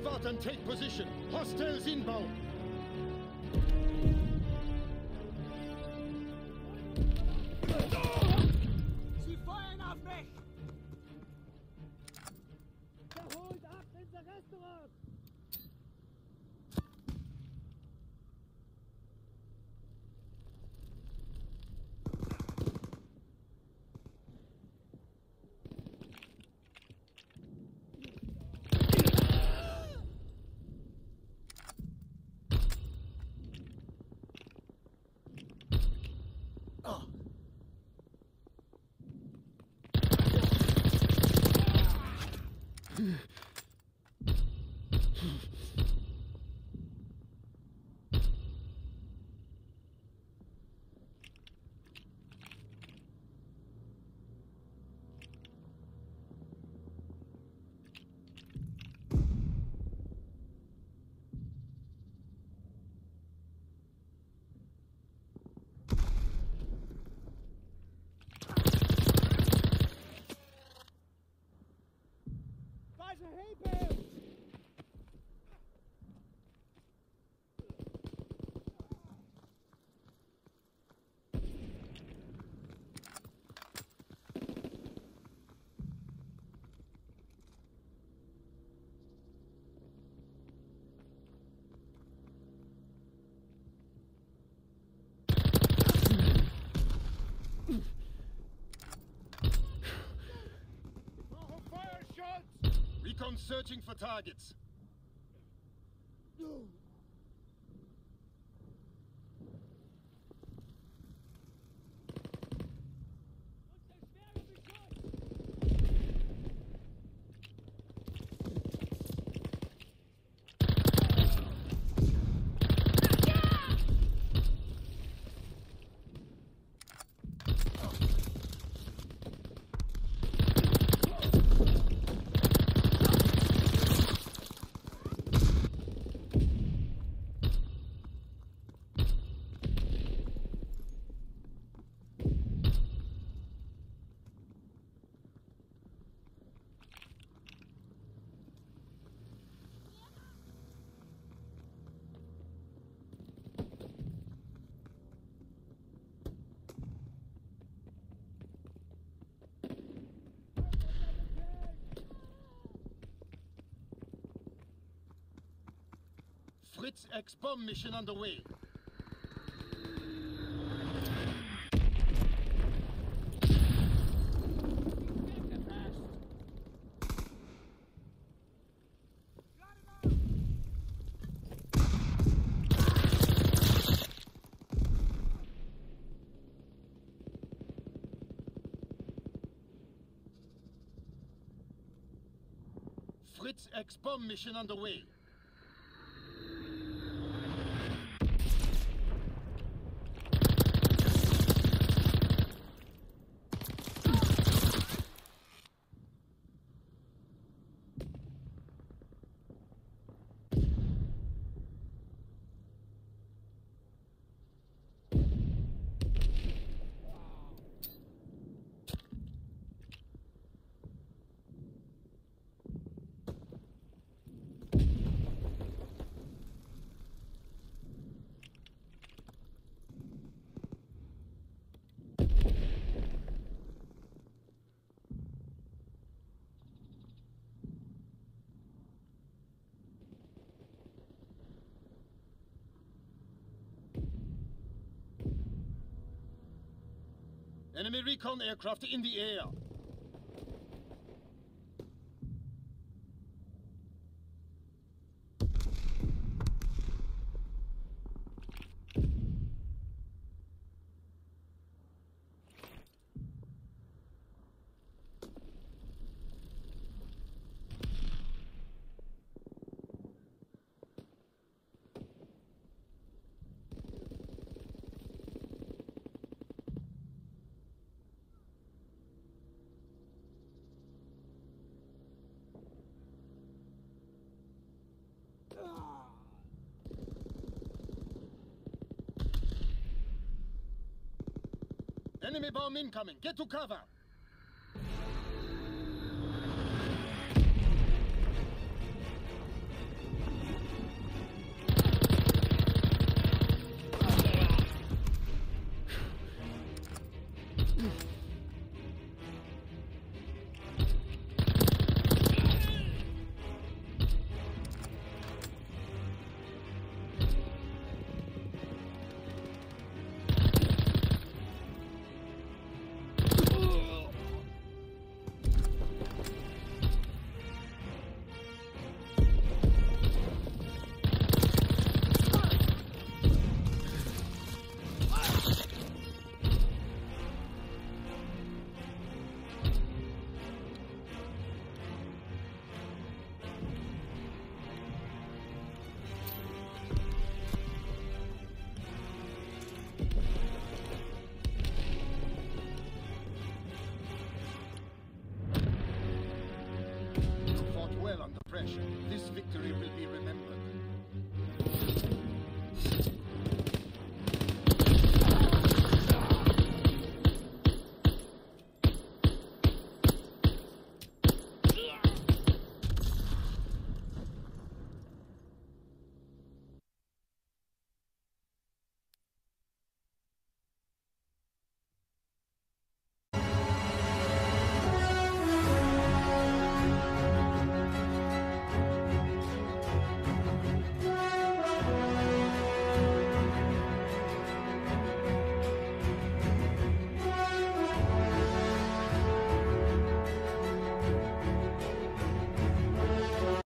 Move out and take position. Hostiles inbound. Sie feuern auf mich! Erholt ab in the restaurant! Recon searching for targets. No. Fritz X Bomb mission underway. Fritz X Bomb mission underway. Enemy recon aircraft in the air. Enemy bomb incoming! Get to cover!